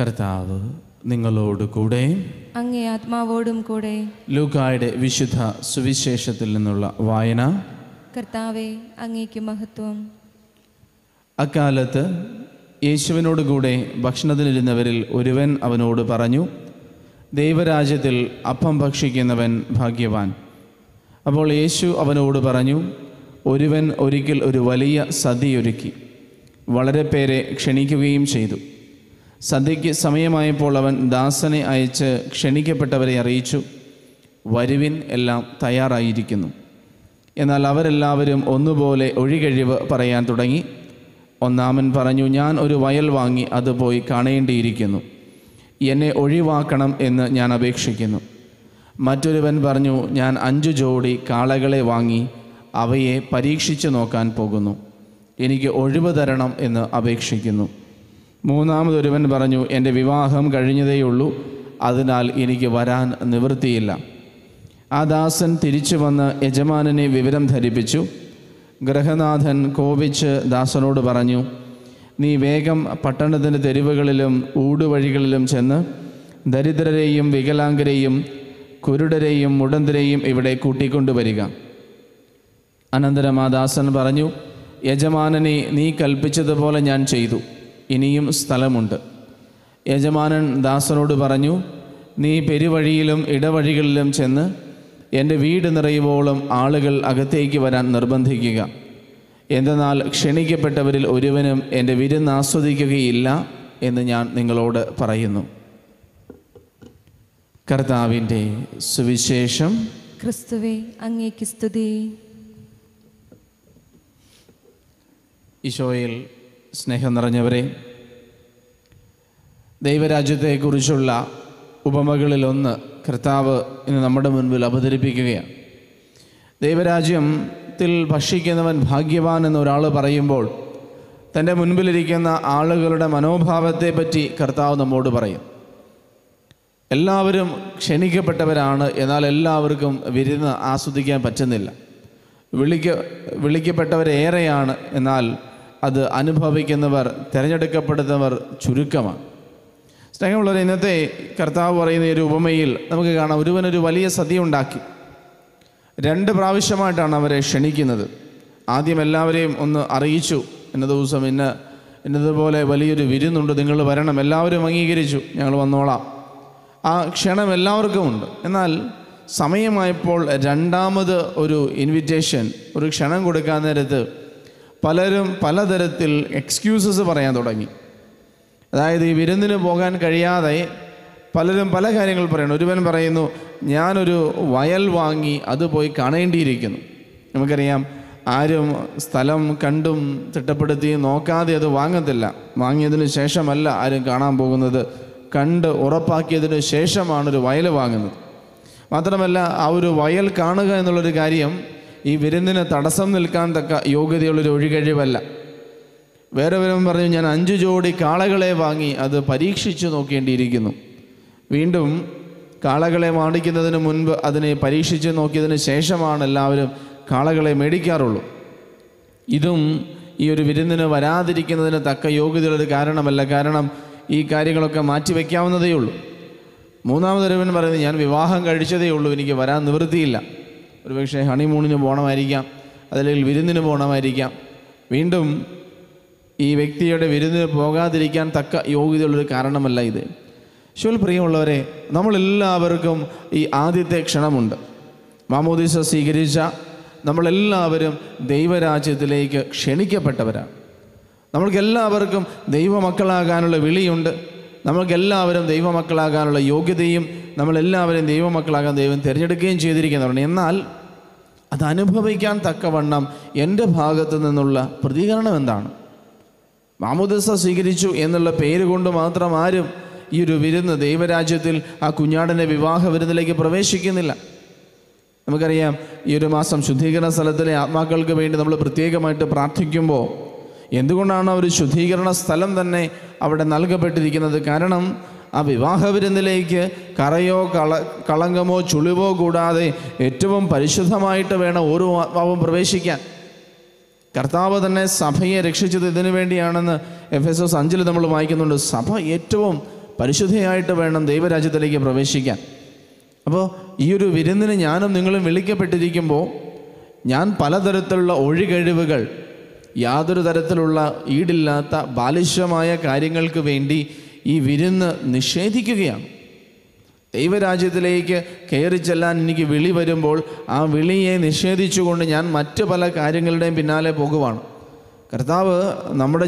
കർത്താവ് നിങ്ങളോട് കൂടെ. അങ്ങേ ആത്മാവോടും കൂടെ. ലൂക്കായുടെ വിശുദ്ധ സുവിശേഷത്തിൽ നിന്നുള്ള വായന. കർത്താവേ, അങ്ങേക്ക് മഹത്വം. അക്കാലത്ത് യേശുവിനോട് കൂടെ ഭക്ഷണത്തിനിരുന്നവരിൽ ഒരുവൻ അവനോട് പറഞ്ഞു, ദൈവരാജ്യത്തിൽ അപ്പം ഭക്ഷിക്കുന്നവൻ ഭാഗ്യവാൻ. അപ്പോൾ യേശു അവനോട് പറഞ്ഞു, ഒരുവൻ ഒരിക്കൽ ഒരു വലിയ സദ്യയൊരുക്കി വളരെ പേരെ ക്ഷണിക്കുകയും ചെയ്തു. സദ്യയ്ക്ക് സമയമായപ്പോൾ അവൻ ദാസനെ അയച്ച് ക്ഷണിക്കപ്പെട്ടവരെ അറിയിച്ചു, വരുവിൻ, എല്ലാം തയ്യാറായിരിക്കുന്നു. എന്നാൽ അവരെല്ലാവരും ഒന്നുപോലെ ഒഴികഴിവ് പറയാൻ തുടങ്ങി. ഒന്നാമൻ പറഞ്ഞു, ഞാൻ ഒരു വയൽ വാങ്ങി അത് പോയി കാണേണ്ടിയിരിക്കുന്നു, എന്നെ ഒഴിവാക്കണം എന്ന് ഞാൻ അപേക്ഷിക്കുന്നു. മറ്റൊരുവൻ പറഞ്ഞു, ഞാൻ 5 ജോടി കാളകളെ വാങ്ങി അവയെ പരീക്ഷിച്ചു നോക്കാൻ പോകുന്നു, എനിക്ക് ഒഴിവ് തരണം എന്ന് അപേക്ഷിക്കുന്നു. മൂന്നാമതൊരുവൻ പറഞ്ഞു, എൻ്റെ വിവാഹം കഴിഞ്ഞതേയുള്ളൂ, അതിനാൽ എനിക്ക് വരാൻ നിവൃത്തിയില്ല. ആ ദാസൻ തിരിച്ചു വന്ന് യജമാനനെ വിവരം ധരിപ്പിച്ചു. ഗൃഹനാഥൻ കോപിച്ച് ദാസനോട് പറഞ്ഞു, നീ വേഗം പട്ടണത്തിൻ്റെ തെരുവുകളിലും ഊടുവഴികളിലും ചെന്ന് ദരിദ്രരെയും വികലാംഗരെയും കുരുടരെയും മുടന്തരെയും ഇവിടെ കൂട്ടിക്കൊണ്ടുവരിക. അനന്തരം ആ ദാസൻ പറഞ്ഞു, യജമാനനെ, നീ കൽപ്പിച്ചതുപോലെ ഞാൻ ചെയ്തു, ഇനിയും സ്ഥലമുണ്ട്. യജമാനൻ ദാസനോട് പറഞ്ഞു, നീ പെരുവഴിയിലും ഇടവഴികളിലും ചെന്ന് എൻ്റെ വീട് നിറയുവോളം ആളുകൾ അകത്തേക്ക് വരാൻ നിർബന്ധിക്കുക. എന്തെന്നാൽ ക്ഷണിക്കപ്പെട്ടവരിൽ ഒരുവനും എൻ്റെ വിരുന്ന് ആസ്വദിക്കുകയില്ല എന്ന് ഞാൻ നിങ്ങളോട് പറയുന്നു. കർത്താവിൻ്റെ സുവിശേഷം. ക്രിസ്തുവേ, അങ്ങേക്ക് സ്തുതി. ഈശോയിൽ സ്നേഹം നിറഞ്ഞവരെ, ദൈവരാജ്യത്തെക്കുറിച്ചുള്ള ഉപമകളിലൊന്ന് കർത്താവ് ഇന്ന് നമ്മുടെ മുൻപിൽ അവതരിപ്പിക്കുകയാണ്. ദൈവരാജ്യത്തിൽ ഭക്ഷിക്കുന്നവൻ ഭാഗ്യവാൻ എന്നൊരാൾ പറയുമ്പോൾ തൻ്റെ മുൻപിലിരിക്കുന്ന ആളുകളുടെ മനോഭാവത്തെപ്പറ്റി കർത്താവ് നമ്മോട് പറയും. എല്ലാവരും ക്ഷണിക്കപ്പെട്ടവരാണ്, എന്നാൽ എല്ലാവർക്കും വിരുന്ന് ആസ്വദിക്കാൻ പറ്റുന്നില്ല. വിളിക്കപ്പെട്ടവരേറെയാണ്, എന്നാൽ അത് അനുഭവിക്കുന്നവർ, തിരഞ്ഞെടുക്കപ്പെടുന്നവർ ചുരുക്കമാണ്. സ്നേഹമുള്ളവർ, ഇന്നത്തെ കർത്താവ് പറയുന്ന ഒരു ഉപമയിൽ നമുക്ക് കാണാം, ഒരുവനൊരു വലിയ സദ്യ ഉണ്ടാക്കി. 2 പ്രാവശ്യമായിട്ടാണ് അവരെ ക്ഷണിക്കുന്നത്. ആദ്യം എല്ലാവരെയും ഒന്ന് അറിയിച്ചു, ഇന്ന ദിവസം ഇന്നതുപോലെ വലിയൊരു വിരുന്നുണ്ട്, നിങ്ങൾ വരണം. എല്ലാവരും അംഗീകരിച്ചു, ഞങ്ങൾ വന്നോളാം. ആ ക്ഷണം എല്ലാവർക്കും ഉണ്ട്. എന്നാൽ സമയമായപ്പോൾ 2ാമത് ഒരു ഇൻവിറ്റേഷൻ, ഒരു ക്ഷണം കൊടുക്കാൻ നേരത്ത് പലരും പലതരത്തിൽ എക്സ്ക്യൂസസ് പറയാൻ തുടങ്ങി. അതായത്, ഈ വിരുന്നിന് പോകാൻ കഴിയാതെ പലരും പല കാര്യങ്ങൾ പറയുന്നു. ഒരുവൻ പറയുന്നു, ഞാനൊരു വയൽ വാങ്ങി അത് പോയി കാണേണ്ടിയിരിക്കുന്നു. നമുക്കറിയാം, ആരും സ്ഥലം കണ്ടും തിട്ടപ്പെടുത്തിയും നോക്കാതെ അത് വാങ്ങത്തില്ല. വാങ്ങിയതിന് ശേഷമല്ല ആരും കാണാൻ പോകുന്നത്, കണ്ട് ഉറപ്പാക്കിയതിന് ശേഷമാണൊരു വയൽ വാങ്ങുന്നത്. മാത്രമല്ല, ആ ഒരു വയൽ കാണുക എന്നുള്ളൊരു കാര്യം ഈ വിരുന്നിന് തടസ്സം നിൽക്കാൻ തക്ക യോഗ്യതയുള്ളൊരു ഒഴികഴിവല്ല. വേറെ വരും പറഞ്ഞു, ഞാൻ 5 ജോടി കാളകളെ വാങ്ങി അത് പരീക്ഷിച്ചു നോക്കേണ്ടിയിരിക്കുന്നു. വീണ്ടും കാളകളെ വാങ്ങിക്കുന്നതിന് മുൻപ് അതിനെ പരീക്ഷിച്ച് നോക്കിയതിന് ശേഷമാണ് എല്ലാവരും കാളകളെ മേടിക്കാറുള്ളൂ. ഇതും ഈ ഒരു വിരുന്നിന് വരാതിരിക്കുന്നതിന് തക്ക യോഗ്യതയുള്ളൊരു കാരണമല്ല. കാരണം ഈ കാര്യങ്ങളൊക്കെ മാറ്റി വയ്ക്കാവുന്നതേ ഉള്ളൂ. മൂന്നാമതൊരുവൻ പറയുന്നത്, ഞാൻ വിവാഹം കഴിച്ചതേ ഉള്ളൂ, എനിക്ക് വരാൻ നിവൃത്തിയില്ല. ഒരുപക്ഷെ ഹണിമൂണിന് പോകണമായിരിക്കാം, അതല്ലെങ്കിൽ വിരുന്നിന് പോകണമായിരിക്കാം. വീണ്ടും ഈ വ്യക്തിയുടെ വിരുന്നിന് പോകാതിരിക്കാൻ തക്ക യോഗ്യതയുള്ളൊരു കാരണമല്ല ഇത്. ശുൽ പ്രിയമുള്ളവരെ, നമ്മളെല്ലാവർക്കും ഈ ആദ്യത്തെ ക്ഷണമുണ്ട്. മാമോദീസ സ്വീകരിച്ച നമ്മളെല്ലാവരും ദൈവരാജ്യത്തിലേക്ക് ക്ഷണിക്കപ്പെട്ടവരാണ്. നമ്മൾക്കെല്ലാവർക്കും ദൈവമക്കളാകാനുള്ള വിളിയുണ്ട്. നമ്മൾക്കെല്ലാവരും ദൈവമക്കളാകാനുള്ള യോഗ്യതയും നമ്മളെല്ലാവരും ദൈവമക്കളാകാൻ ദൈവം തിരഞ്ഞെടുക്കുകയും ചെയ്തിരിക്കുന്നവരാണ്. എന്നാൽ അത് അനുഭവിക്കാൻ തക്കവണ്ണം എൻ്റെ ഭാഗത്തു നിന്നുള്ള പ്രതികരണം എന്താണ്? മാമോദിസ സ്വീകരിച്ചു എന്നുള്ള പേര് കൊണ്ട് മാത്രം ആരും ഈ ഒരു വിരുന്ന്, ദൈവരാജ്യത്തിൽ ആ കുഞ്ഞാടൻ്റെ വിവാഹ വിരുന്നിലേക്ക് പ്രവേശിക്കുന്നില്ല. നമുക്കറിയാം, ഈ ഒരു മാസം ശുദ്ധീകരണ സ്ഥലത്തിലെ ആത്മാക്കൾക്ക് വേണ്ടി നമ്മൾ പ്രത്യേകമായിട്ട് പ്രാർത്ഥിക്കുമ്പോൾ എന്തുകൊണ്ടാണ് ഒരു ശുദ്ധീകരണ സ്ഥലം തന്നെ അവിടെ നൽകപ്പെട്ടിരിക്കുന്നത്? കാരണം ആ വിവാഹ വിരുന്നിലേക്ക് കറയോ കളങ്കമോ ചുളിവോ കൂടാതെ ഏറ്റവും പരിശുദ്ധമായിട്ട് വേണം ഓരോ ആത്മാവും പ്രവേശിക്കാൻ. കർത്താവ് തന്നെ സഭയെ രക്ഷിച്ചത് ഇതിനു വേണ്ടിയാണെന്ന് Efesos 5 നമ്മൾ വായിക്കുന്നുണ്ട്. സഭ ഏറ്റവും പരിശുദ്ധയായിട്ട് വേണം ദൈവരാജ്യത്തിലേക്ക് പ്രവേശിക്കാൻ. അപ്പോൾ ഈ ഒരു വിരുന്നിന് ഞാനും നിങ്ങളും വിളിക്കപ്പെട്ടിരിക്കുമ്പോൾ ഞാൻ പലതരത്തിലുള്ള ഒഴികഴിവുകൾ, യാതൊരു തരത്തിലുള്ള ഈടില്ലാത്ത ബാലിശമായ കാര്യങ്ങൾക്ക് വേണ്ടി ഈ വിരുന്ന് നിഷേധിക്കുകയാണ്. ദൈവരാജ്യത്തിലേക്ക് കയറി ചെല്ലാൻ എനിക്ക് വിളി വരുമ്പോൾ ആ വിളിയെ നിഷേധിച്ചുകൊണ്ട് ഞാൻ മറ്റ് പല കാര്യങ്ങളുടെയും പിന്നാലെ പോകുവാണ്. കർത്താവ് നമ്മുടെ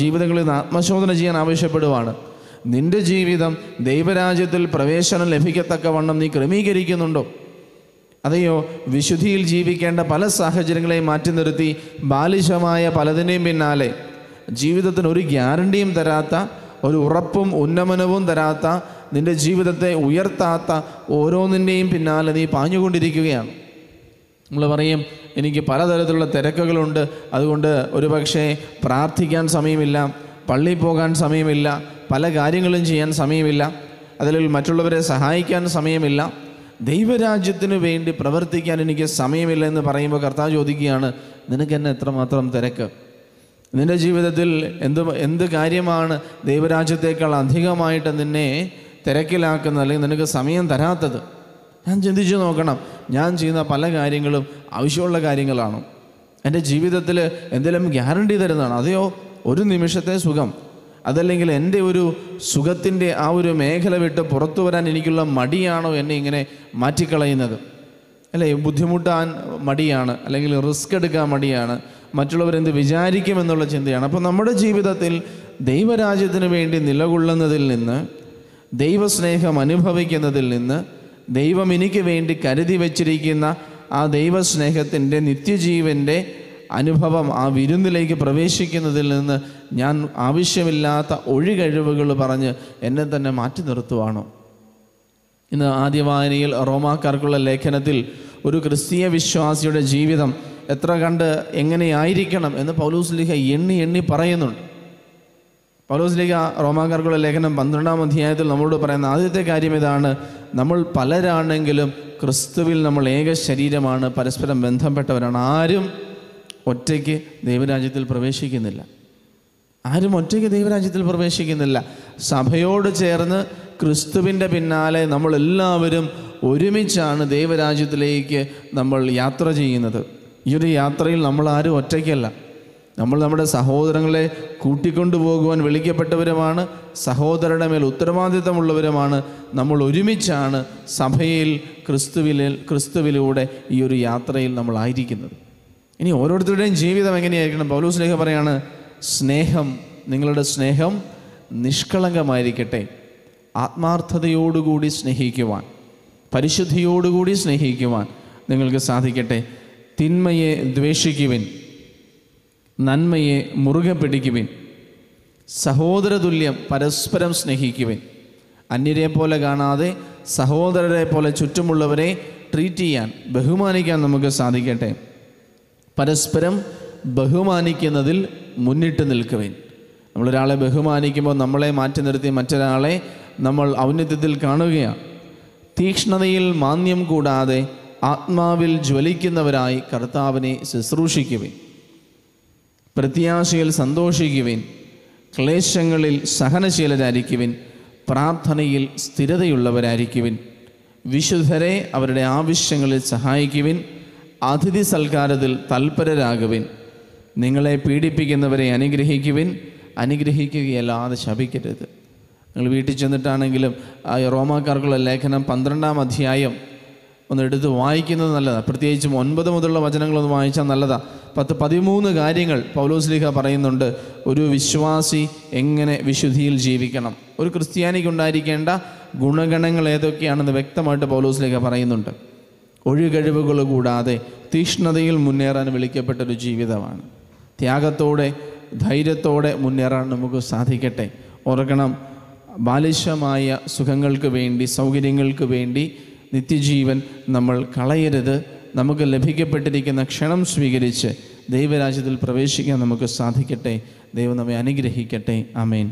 ജീവിതങ്ങളിൽ ആത്മശോധന ചെയ്യാൻ ആവശ്യപ്പെടുവാണ്. നിൻ്റെ ജീവിതം ദൈവരാജ്യത്തിൽ പ്രവേശനം ലഭിക്കത്തക്കവണ്ണം നീ ക്രമീകരിക്കുന്നുണ്ടോ? അതെയോ വിശുദ്ധിയിൽ ജീവിക്കേണ്ട പല സാഹചര്യങ്ങളെയും മാറ്റി നിർത്തി ബാലിശമായ പലതിൻ്റെയും പിന്നാലെ, ജീവിതത്തിന് ഒരു ഗ്യാരണ്ടിയും തരാത്ത, ഒരു ഉറപ്പും ഉന്നമനവും തരാത്ത, നിൻ്റെ ജീവിതത്തെ ഉയർത്താത്ത ഓരോന്നിൻ്റെയും പിന്നാലെ നീ പാഞ്ഞുകൊണ്ടിരിക്കുകയാണ്. നമ്മൾ പറയും, എനിക്ക് പലതരത്തിലുള്ള തിരക്കുകളുണ്ട്, അതുകൊണ്ട് ഒരു പക്ഷേ പ്രാർത്ഥിക്കാൻ സമയമില്ല, പള്ളിയിൽ പോകാൻ സമയമില്ല, പല കാര്യങ്ങളും ചെയ്യാൻ സമയമില്ല, അതിൽ മറ്റുള്ളവരെ സഹായിക്കാൻ സമയമില്ല, ദൈവരാജ്യത്തിന് വേണ്ടി പ്രവർത്തിക്കാൻ എനിക്ക് സമയമില്ല എന്ന് പറയുമ്പോൾ കർത്താവ് ചോദിക്കുകയാണ്, നിനക്ക് എന്നെ എത്രമാത്രം തിരക്ക്? നിൻ്റെ ജീവിതത്തിൽ എന്ത് കാര്യമാണ് ദൈവരാജ്യത്തേക്കാൾ അധികമായിട്ട് നിന്നെ തിരക്കിലാക്കുന്നത്, അല്ലെങ്കിൽ നിനക്ക് സമയം തരാത്തത്? ഞാൻ ചിന്തിച്ചു നോക്കണം. ഞാൻ ചെയ്യുന്ന പല കാര്യങ്ങളും ആവശ്യമുള്ള കാര്യങ്ങളാണ്. എൻ്റെ ജീവിതത്തിൽ എന്തെങ്കിലും ഗ്യാരണ്ടി തരുന്നതാണ്. അതെയോ ഒരു നിമിഷത്തെ സുഖം, അതല്ലെങ്കിൽ എൻ്റെ ഒരു സുഖത്തിൻ്റെ ആ ഒരു മേഖല വിട്ട് പുറത്തു വരാൻ എനിക്കുള്ള മടിയാണോ എന്നെ ഇങ്ങനെ മാറ്റിക്കളയുന്നത്? അല്ലേ, ബുദ്ധിമുട്ടാൻ മടിയാണ്, അല്ലെങ്കിൽ റിസ്ക് എടുക്കാൻ മടിയാണ്, മറ്റുള്ളവരെന്ത് വിചാരിക്കുമെന്നുള്ള ചിന്തയാണ്. അപ്പോൾ നമ്മുടെ ജീവിതത്തിൽ ദൈവരാജ്യത്തിന് വേണ്ടി നിലകൊള്ളുന്നതിൽ നിന്ന്, ദൈവസ്നേഹം അനുഭവിക്കുന്നതിൽ നിന്ന്, ദൈവം എനിക്ക് വേണ്ടി കരുതി വച്ചിരിക്കുന്ന ആ ദൈവസ്നേഹത്തിൻ്റെ നിത്യജീവൻ്റെ അനുഭവം, ആ വിരുന്നിലേക്ക് പ്രവേശിക്കുന്നതിൽ നിന്ന് ഞാൻ ആവശ്യമില്ലാത്ത ഒഴികഴിവുകൾ പറഞ്ഞ് എന്നെ തന്നെ മാറ്റി നിർത്തുവാണോ? ഇന്ന് ആദ്യവായനയിൽ റോമാക്കാർക്കുള്ള ലേഖനത്തിൽ ഒരു ക്രിസ്തീയ വിശ്വാസിയുടെ ജീവിതം എത്ര കണ്ട് എങ്ങനെയായിരിക്കണം എന്ന് പൗലോസ്ലീഹ എണ്ണി പറയുന്നുണ്ട്. പൗലോസ്ലീഹ റോമാക്കാർക്കുള്ള ലേഖനം 12-ാം അധ്യായത്തിൽ നമ്മളോട് പറയുന്ന ആദ്യത്തെ കാര്യം ഇതാണ്: നമ്മൾ പലരാണെങ്കിലും ക്രിസ്തുവിൽ നമ്മൾ ഏക ശരീരമാണ്, പരസ്പരം ബന്ധപ്പെട്ടവരാണ്. ആരും ഒറ്റയ്ക്ക് ദൈവരാജ്യത്തിൽ പ്രവേശിക്കുന്നില്ല. സഭയോട് ചേർന്ന് ക്രിസ്തുവിൻ്റെ പിന്നാലെ നമ്മളെല്ലാവരും ഒരുമിച്ചാണ് ദൈവരാജ്യത്തിലേക്ക് നമ്മൾ യാത്ര ചെയ്യുന്നത്. ഈ ഒരു യാത്രയിൽ നമ്മളാരും ഒറ്റയ്ക്കല്ല. നമ്മൾ നമ്മുടെ സഹോദരങ്ങളെ കൂട്ടിക്കൊണ്ടുപോകുവാൻ വിളിക്കപ്പെട്ടവരുമാണ്, സഹോദരരുടെ മേൽ ഉത്തരവാദിത്തമുള്ളവരുമാണ്. നമ്മൾ ഒരുമിച്ചാണ് സഭയിൽ ക്രിസ്തുവിലൂടെ ഈ ഒരു യാത്രയിൽ നമ്മളായിരിക്കുന്നത്. ഇനി ഓരോരുത്തരുടെയും ജീവിതം എങ്ങനെയായിരിക്കണം? പൗലോസ്ലീഹ പറയാണ്, നിങ്ങളുടെ സ്നേഹം നിഷ്കളങ്കമായിരിക്കട്ടെ, ആത്മാർത്ഥതയോടുകൂടി സ്നേഹിക്കുവാൻ, പരിശുദ്ധിയോടുകൂടി സ്നേഹിക്കുവാൻ നിങ്ങൾക്ക് സാധിക്കട്ടെ. തിന്മയെ ദ്വേഷിക്കുവിൻ, നന്മയെ മുറുകെ പിടിക്കുവിൻ, സഹോദരതുല്യം പരസ്പരം സ്നേഹിക്കുവിൻ. അന്യരെ പോലെ കാണാതെ സഹോദരരെ പോലെ ചുറ്റുമുള്ളവരെ ട്രീറ്റ് ചെയ്യാൻ, ബഹുമാനിക്കാൻ നമുക്ക് സാധിക്കട്ടെ. പരസ്പരം ബഹുമാനിക്കുന്നതിൽ മുന്നിട്ട് നിൽക്കുവിൻ. നമ്മളൊരാളെ ബഹുമാനിക്കുമ്പോൾ നമ്മളെ മാറ്റി നിർത്തി മറ്റൊരാളെ നമ്മൾ ഔന്നത്യത്തിൽ കാണുകയാണ്. തീക്ഷ്ണതയിൽ മാന്യം കൂടാതെ ആത്മാവിൽ ജ്വലിക്കുന്നവരായി കർത്താവിനെ ശുശ്രൂഷിക്കുവിൻ. പ്രത്യാശയിൽ സന്തോഷിക്കുവിൻ, ക്ലേശങ്ങളിൽ സഹനശീലരായിരിക്കുവിൻ, പ്രാർത്ഥനയിൽ സ്ഥിരതയുള്ളവരായിരിക്കുവിൻ, വിശുദ്ധരെ അവരുടെ ആവശ്യങ്ങളിൽ സഹായിക്കുവിൻ, അതിഥി സൽക്കാരത്തിൽ തൽപരരാകുവിൻ, നിങ്ങളെ പീഡിപ്പിക്കുന്നവരെ അനുഗ്രഹിക്കുവിൻ, അനുഗ്രഹിക്കുകയല്ലാതെ ശപിക്കരുത്. നിങ്ങൾ വീട്ടിൽ ചെന്നിട്ടാണെങ്കിലും റോമാക്കാർക്കുള്ള ലേഖനം 12-ാം അധ്യായം ഒന്ന് എടുത്ത് വായിക്കുന്നത് നല്ലതാണ്. പ്രത്യേകിച്ചും 9 മുതലുള്ള വചനങ്ങളൊന്ന് വായിച്ചാൽ നല്ലതാണ്. 13 കാര്യങ്ങൾ പൗലോസ്ലീഹ പറയുന്നുണ്ട്. ഒരു വിശ്വാസി എങ്ങനെ വിശുദ്ധിയിൽ ജീവിക്കണം, ഒരു ക്രിസ്ത്യാനിക്ക് ഉണ്ടായിരിക്കേണ്ട ഗുണഗണങ്ങൾ ഏതൊക്കെയാണെന്ന് വ്യക്തമായിട്ട് പൗലോസ്ലീഹ പറയുന്നുണ്ട്. ഒഴികഴിവുകൾ കൂടാതെ തീക്ഷ്ണതയിൽ മുന്നേറാൻ വിളിക്കപ്പെട്ടൊരു ജീവിതമാണ്. ത്യാഗത്തോടെ ധൈര്യത്തോടെ മുന്നേറാൻ നമുക്ക് സാധിക്കട്ടെ. ഓർക്കണം, ബാലിശമായ സുഖങ്ങൾക്ക് വേണ്ടി, സൗകര്യങ്ങൾക്ക് വേണ്ടി നിത്യജീവൻ നമ്മൾ കളയരുത്. നമുക്ക് ലഭിക്കപ്പെട്ടിരിക്കുന്ന ക്ഷണം സ്വീകരിച്ച് ദൈവരാജ്യത്തിൽ പ്രവേശിക്കാൻ നമുക്ക് സാധിക്കട്ടെ. ദൈവം നമ്മെ അനുഗ്രഹിക്കട്ടെ. ആമേൻ.